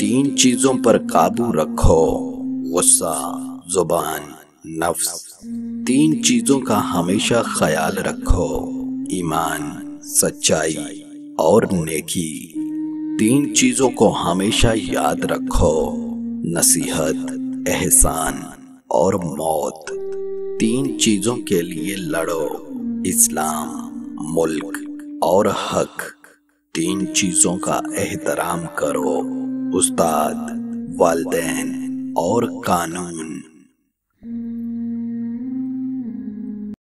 तीन चीजों पर काबू रखो, गुस्सा, जुबान, नफ्स। तीन चीजों का हमेशा ख्याल रखो, ईमान, सच्चाई और नेकी। तीन चीजों को हमेशा याद रखो, नसीहत, एहसान और मौत। तीन चीजों के लिए लड़ो, इस्लाम, मुल्क और हक। तीन चीजों का एहतराम करो, उस्ताद, वालिदैन और कानून।